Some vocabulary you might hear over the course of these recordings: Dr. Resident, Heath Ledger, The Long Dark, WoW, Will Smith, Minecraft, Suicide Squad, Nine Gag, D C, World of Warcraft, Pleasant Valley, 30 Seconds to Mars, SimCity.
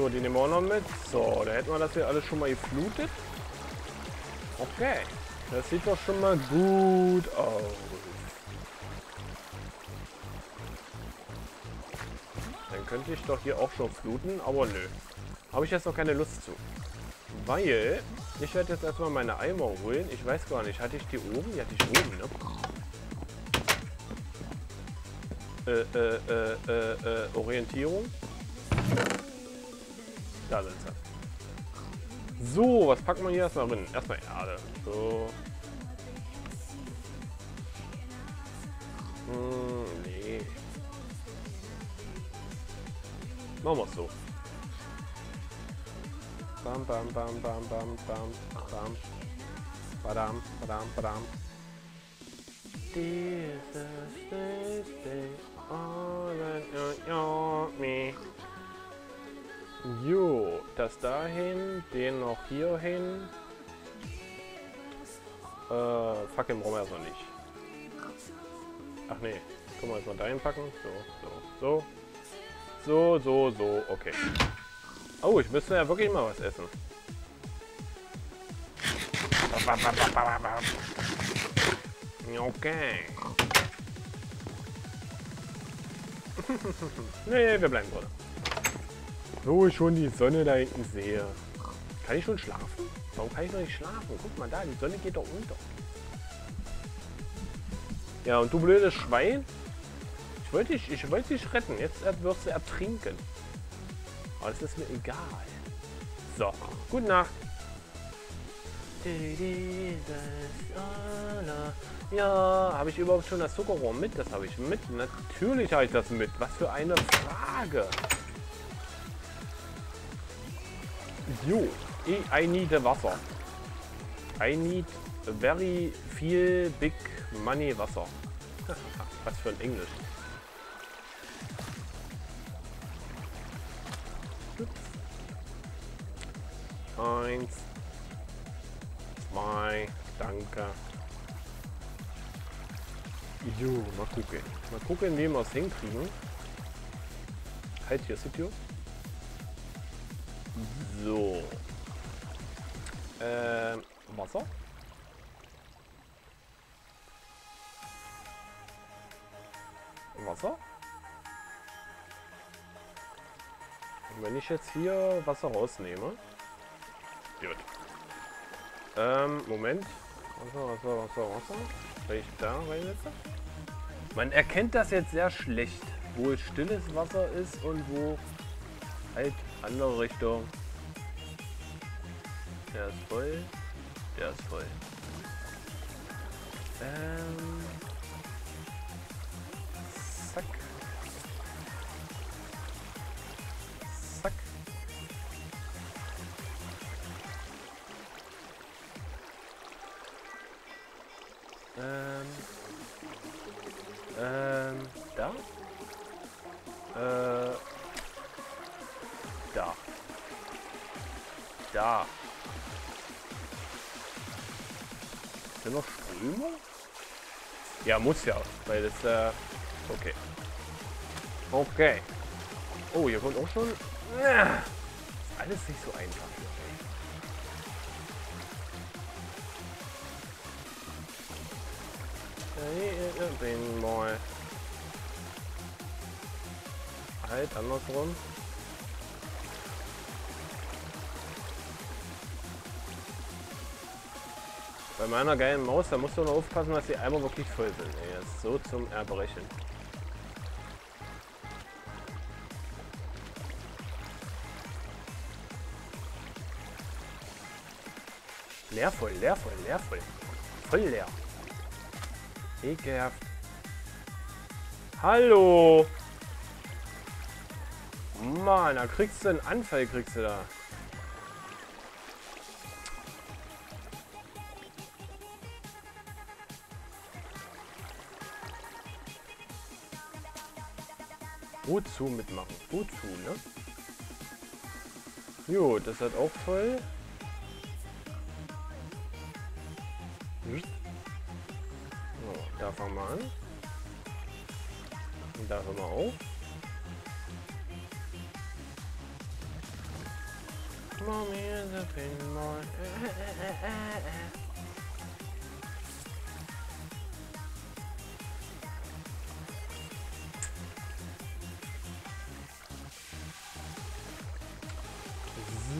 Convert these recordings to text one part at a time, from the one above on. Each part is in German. So, die nehmen wir auch noch mit. So, da hätten wir das hier alles schon mal geflutet. Okay. Das sieht doch schon mal gut aus. Dann könnte ich doch hier auch schon fluten, aber nö. Habe ich jetzt noch keine Lust zu. Weil ich werde jetzt erstmal meine Eimer holen. Ich weiß gar nicht, hatte ich die oben? Die hatte ich oben, ne? Orientierung. Da sind sie. So, was packt man hier erstmal drin? Erstmal Erde. So. Nee. Machen wir es so. Bam, bam, bam, bam, bam, bam, bam. Badam, badam, badam. This is the day all that you want me. Jo, das dahin, den noch hier hin. Fucking brauchen wir erstmal nicht. Ach nee, können wir erstmal dahin packen. So, so, so. So, okay. Oh, ich müsste ja wirklich mal was essen. Okay. Nee, wir bleiben drin. Wo ich schon die Sonne da hinten sehe. Kann ich schon schlafen? Warum kann ich noch nicht schlafen? Guck mal da, die Sonne geht doch unter. Ja, und du blödes Schwein. Ich wollte dich retten. Jetzt wirst du ertrinken. Aber das ist mir egal. So, gute Nacht. Ja, habe ich überhaupt schon das Zuckerrohr mit? Das habe ich mit. Natürlich habe ich das mit. Was für eine Frage. Jo, I need Wasser. I need very viel big money Wasser. Was für ein Englisch. Eins. Zwei. Danke. Jo, mal gucken. Mal gucken, wie wir es hinkriegen. Halt hier, seht ihr? So. Wasser. Wasser. Und wenn ich jetzt hier Wasser rausnehme. Gut. Moment. Wasser. Wenn ich da reinsetze. Man erkennt das jetzt sehr schlecht, wo stilles Wasser ist und wo halt andere Richtung. Der ist voll. Der ist voll. Zack. Zack. Da? Da. Da. Ist da noch Ströme? Ja, muss ja. Weil das, okay. Okay. Oh, hier kommt auch schon... Ist alles nicht so einfach. Den mal. Halt, andersrum. Bei meiner geilen Maus, da musst du nur aufpassen, dass die Eimer wirklich voll sind. Er ist so zum Erbrechen. Leer voll, leer voll, leer voll. Voll leer. Ekelhaft. Hallo! Mann, da kriegst du einen Anfall, kriegst du da. Wozu mitmachen? Wozu, ne? Jo, das hat auch voll. Da fangen wir an. Und da hören wir auf. Mommy is a pinball.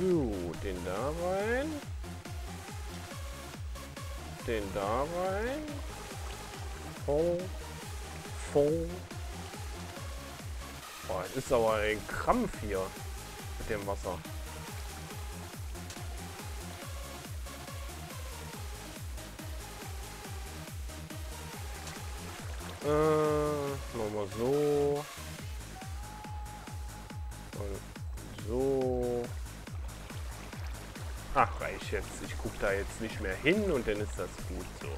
So, den da rein. Den da rein. Voll. Boah, ist aber ein Krampf hier mit dem Wasser. Machen wir so. Und so. Ach, reicht jetzt. Ich gucke da jetzt nicht mehr hin und dann ist das gut so.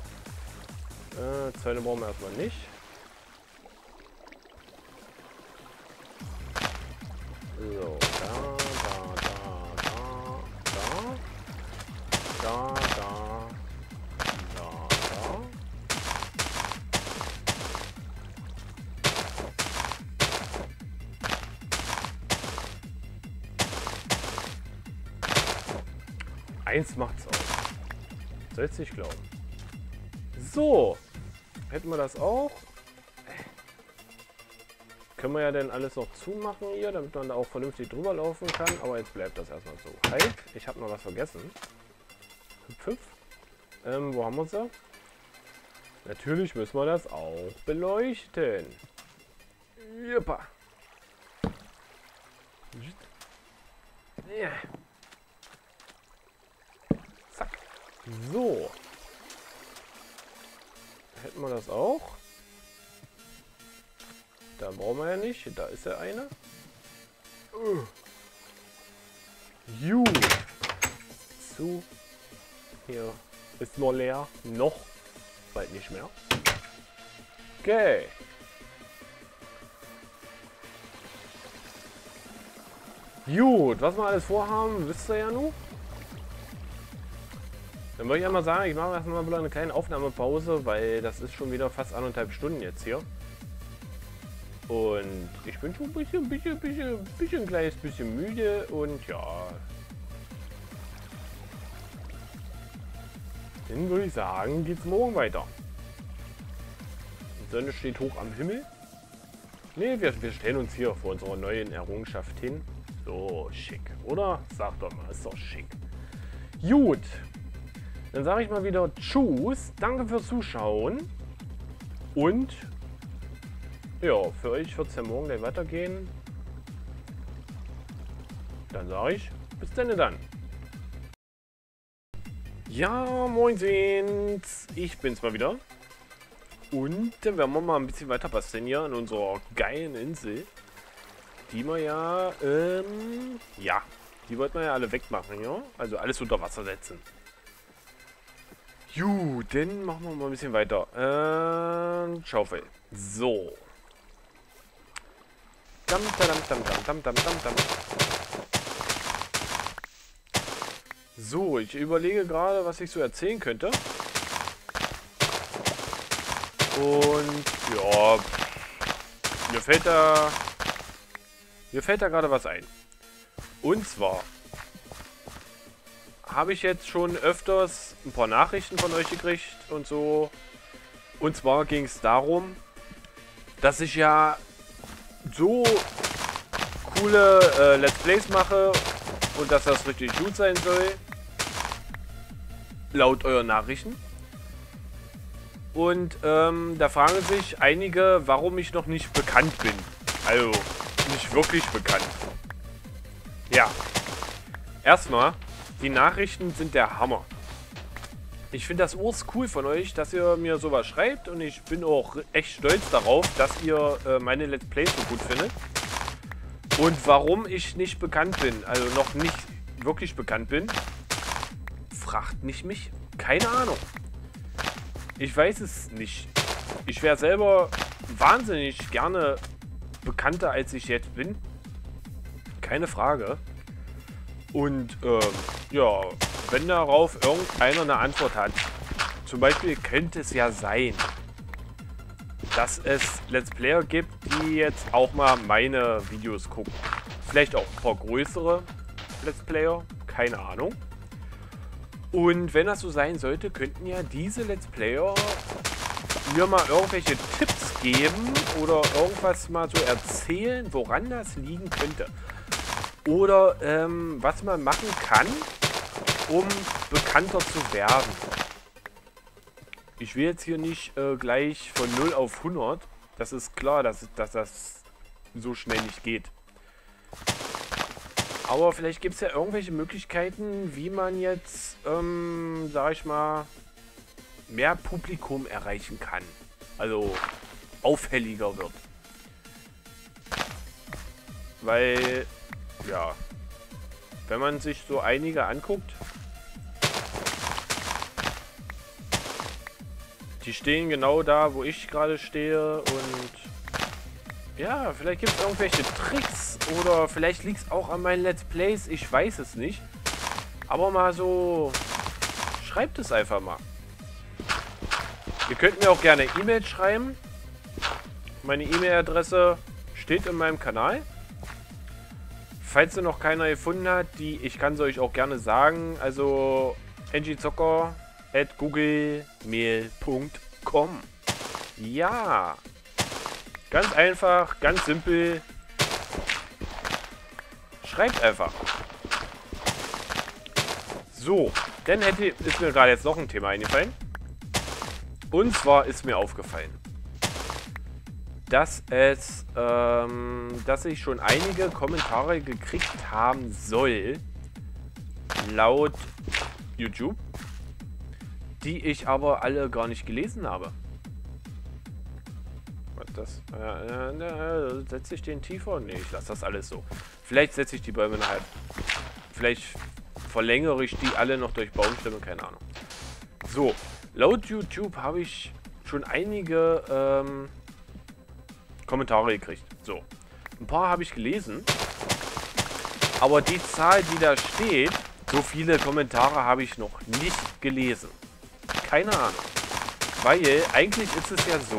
Zweite brauchen wir erstmal nicht. So, da. Eins macht's aus. Soll's nicht glauben. So, hätten wir das auch. Können wir ja dann alles noch zumachen hier, damit man da auch vernünftig drüber laufen kann. Aber jetzt bleibt das erstmal so. Halt, ich habe noch was vergessen. Hüpf. Wo haben wir uns da? Natürlich müssen wir das auch beleuchten. Juppa. Ja. Zack. So. Hätten wir das auch. Da brauchen wir ja nicht. Da ist ja eine. Zu. Hier ist nur leer. Noch. Bald nicht mehr. Okay. Gut. Was wir alles vorhaben, wisst ihr ja nun. Dann würde ich einmal sagen, ich mache erstmal wieder eine kleine Aufnahmepause, weil das ist schon wieder fast 1,5 Stunden jetzt hier. Und ich bin schon ein kleines bisschen müde und ja. Dann würde ich sagen, geht's morgen weiter. Die Sonne steht hoch am Himmel. Ne, wir stellen uns hier vor unserer neuen Errungenschaft hin. So schick, oder? Sag doch mal, ist doch schick. Gut. Dann sage ich mal wieder Tschüss. Danke fürs Zuschauen. Und... ja, für euch wird es ja morgen gleich weitergehen. Dann sage ich, bis denn dann. Ja, moinseens. Ich bin's mal wieder. Und dann werden wir mal ein bisschen weiter basteln hier an unserer geilen Insel. Die wir ja, die wollten wir ja alle wegmachen, ja? Also alles unter Wasser setzen. Juh, dann machen wir mal ein bisschen weiter. Schaufel. So. So, ich überlege gerade, was ich so erzählen könnte. Und ja, mir fällt da gerade was ein. Und zwar habe ich jetzt schon öfters ein paar Nachrichten von euch gekriegt und so. Und zwar ging es darum, dass ich ja so coole Let's Plays mache und dass das richtig gut sein soll, laut euren Nachrichten. Und da fragen sich einige, warum ich noch nicht bekannt bin. Also, nicht wirklich bekannt. Ja, erstmal, die Nachrichten sind der Hammer. Ich finde das urcool von euch, dass ihr mir sowas schreibt und ich bin auch echt stolz darauf, dass ihr meine Let's Plays so gut findet. Und warum ich nicht bekannt bin, also noch nicht wirklich bekannt bin, fragt nicht mich. Keine Ahnung. Ich weiß es nicht. Ich wäre selber wahnsinnig gerne bekannter, als ich jetzt bin. Keine Frage. Und ja... wenn darauf irgendeiner eine Antwort hat. Zum Beispiel könnte es ja sein, dass es Let's Player gibt, die jetzt auch mal meine Videos gucken. Vielleicht auch ein paar größere Let's Player. Keine Ahnung. Und wenn das so sein sollte, könnten ja diese Let's Player mir mal irgendwelche Tipps geben oder irgendwas mal so erzählen, woran das liegen könnte. Oder was man machen kann, um bekannter zu werden. Ich will jetzt hier nicht gleich von 0 auf 100. Das ist klar, dass das so schnell nicht geht. Aber vielleicht gibt es ja irgendwelche Möglichkeiten, wie man jetzt, sag ich mal, mehr Publikum erreichen kann. Also auffälliger wird. Weil, ja, wenn man sich so einige anguckt, die stehen genau da, wo ich gerade stehe und ja, vielleicht gibt es irgendwelche Tricks oder vielleicht liegt es auch an meinen Let's Plays, ich weiß es nicht. Aber mal so, schreibt es einfach mal. Ihr könnt mir auch gerne E-Mail schreiben. Meine E-Mail-Adresse steht in meinem Kanal. Falls ihr noch keiner gefunden habt, die ich kann es euch auch gerne sagen, also ngzocker@googlemail.com. Ja. Ganz einfach, ganz simpel. Schreibt einfach. So, dann ist mir gerade jetzt noch ein Thema eingefallen. Und zwar ist mir aufgefallen, dass ich schon einige Kommentare gekriegt haben soll, laut YouTube, die ich aber alle gar nicht gelesen habe. Was das? Setze ich den tiefer? Ne, ich lasse das alles so. Vielleicht setze ich die Bäume nachher. Vielleicht verlängere ich die alle noch durch Baumstämme, keine Ahnung. So, laut YouTube habe ich schon einige Kommentare gekriegt. So, ein paar habe ich gelesen, aber die Zahl, die da steht, so viele Kommentare habe ich noch nicht gelesen. Keine Ahnung. Weil eigentlich ist es ja so,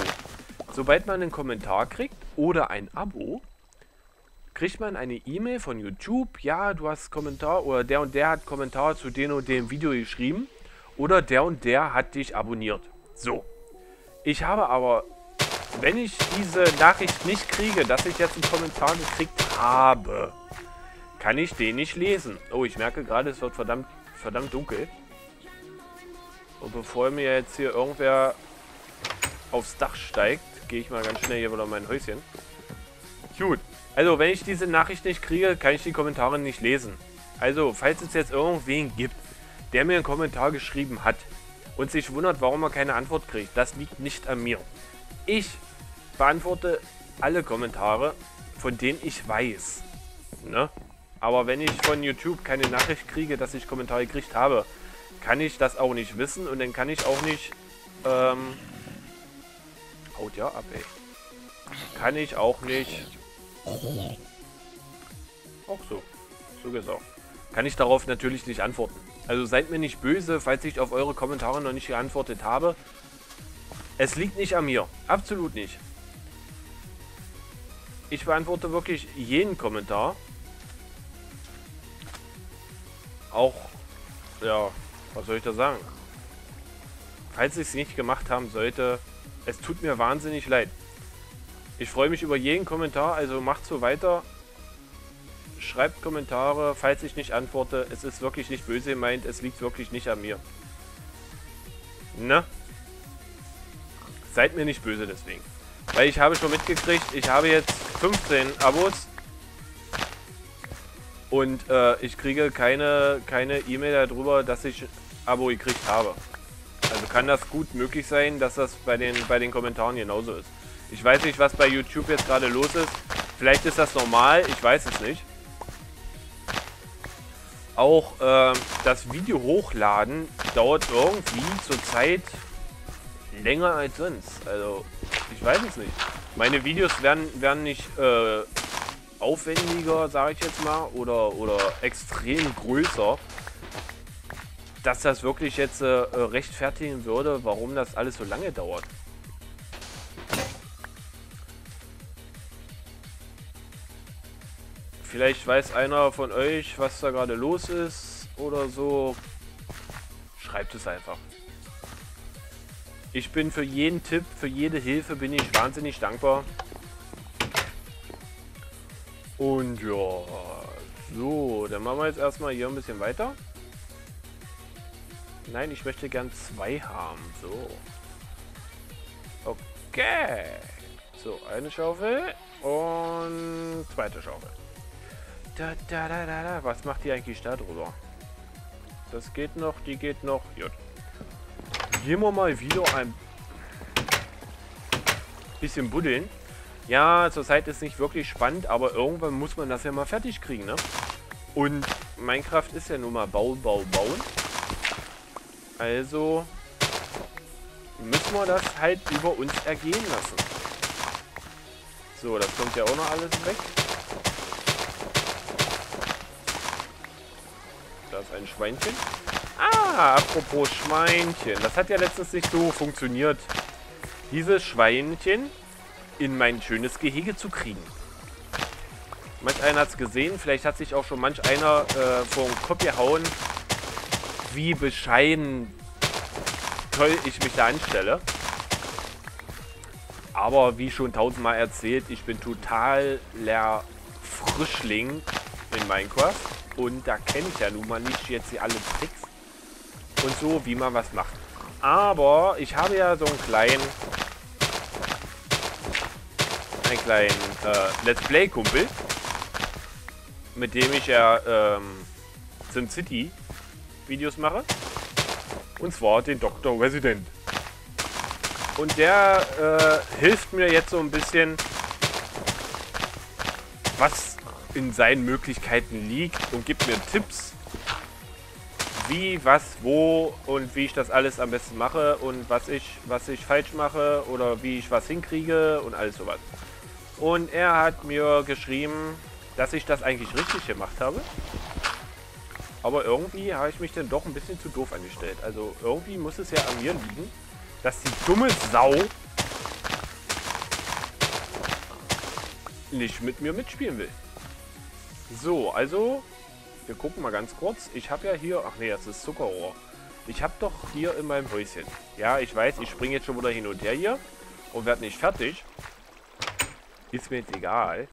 sobald man einen Kommentar kriegt oder ein Abo, kriegt man eine E-Mail von YouTube, ja, du hast Kommentar oder der und der hat Kommentar zu dem und dem Video geschrieben oder der und der hat dich abonniert. So, ich habe aber, wenn ich diese Nachricht nicht kriege, dass ich jetzt einen Kommentar gekriegt habe, kann ich den nicht lesen. Oh, ich merke gerade, es wird verdammt dunkel. Und bevor mir jetzt hier irgendwer aufs Dach steigt, gehe ich mal ganz schnell hier wieder in mein Häuschen. Gut, also wenn ich diese Nachricht nicht kriege, kann ich die Kommentare nicht lesen. Also, falls es jetzt irgendwen gibt, der mir einen Kommentar geschrieben hat und sich wundert, warum er keine Antwort kriegt, das liegt nicht an mir. Ich beantworte alle Kommentare, von denen ich weiß. Ne? Aber wenn ich von YouTube keine Nachricht kriege, dass ich Kommentare gekriegt habe, kann ich das auch nicht wissen und dann kann ich auch nicht, haut ja ab, ey. Kann ich auch nicht, auch so, so gesagt, kann ich darauf natürlich nicht antworten. Also seid mir nicht böse, falls ich auf eure Kommentare noch nicht geantwortet habe. Es liegt nicht an mir. Absolut nicht. Ich beantworte wirklich jeden Kommentar. Auch, ja, was soll ich da sagen? Falls ich es nicht gemacht haben sollte, es tut mir wahnsinnig leid. Ich freue mich über jeden Kommentar, also macht so weiter. Schreibt Kommentare, falls ich nicht antworte. Es ist wirklich nicht böse gemeint, es liegt wirklich nicht an mir. Ne? Seid mir nicht böse deswegen. Weil ich habe schon mitgekriegt, ich habe jetzt 15 Abos und ich kriege keine E-Mail darüber, dass ich ein Abo gekriegt habe. Also kann das gut möglich sein, dass das bei den Kommentaren genauso ist. Ich weiß nicht, was bei YouTube jetzt gerade los ist. Vielleicht ist das normal, ich weiß es nicht. Auch das Video hochladen dauert irgendwie zurzeit länger als sonst. Also, ich weiß es nicht. Meine Videos werden nicht aufwendiger, sage ich jetzt mal, oder extrem größer. Dass das wirklich jetzt rechtfertigen würde, warum das alles so lange dauert. Vielleicht weiß einer von euch, was da gerade los ist. oder so, schreibt es einfach. Ich bin für jeden Tipp, für jede Hilfe bin ich wahnsinnig dankbar. Und ja, so, dann machen wir jetzt erstmal hier ein bisschen weiter. Nein, ich möchte gern 2 haben, so. Okay. So, eine Schaufel und zweite Schaufel. Da. Was macht die eigentlich da drüber? Das geht noch, die geht noch. Gut. Gehen wir mal wieder ein bisschen buddeln. Ja, zurzeit ist nicht wirklich spannend, aber irgendwann muss man das ja mal fertig kriegen, ne? Und Minecraft ist ja nun mal bauen. Also müssen wir das halt über uns ergehen lassen. So, das kommt ja auch noch alles weg. Da ist ein Schweinchen. Ah, apropos Schweinchen. Das hat ja letztens nicht so funktioniert, dieses Schweinchen in mein schönes Gehege zu kriegen. Manch einer hat es gesehen. Vielleicht hat sich auch schon manch einer vor den Kopf gehauen, wie bescheiden toll ich mich da anstelle. Aber wie schon tausendmal erzählt, ich bin totaler Frischling in Minecraft. Und da kenne ich ja nun mal nicht jetzt hier alle Tricks und so, wie man was macht. Aber ich habe ja so einen kleinen Let's Play Kumpel, mit dem ich ja SimCity Videos mache, und zwar den Dr. Resident, und der hilft mir jetzt so ein bisschen, was in seinen Möglichkeiten liegt, und gibt mir Tipps, wie, was, wo und wie ich das alles am besten mache und was ich falsch mache oder wie ich was hinkriege und alles sowas. Und er hat mir geschrieben, dass ich das eigentlich richtig gemacht habe. Aber irgendwie habe ich mich dann doch ein bisschen zu doof angestellt. Also irgendwie muss es ja an mir liegen, dass die dumme Sau nicht mit mir mitspielen will. So, also, wir gucken mal ganz kurz. Ich habe ja hier, ach nee, das ist Zuckerrohr. Ich habe doch hier in meinem Häuschen. Ja, ich weiß, ich springe jetzt schon wieder hin und her hier und werde nicht fertig. Ist mir jetzt egal.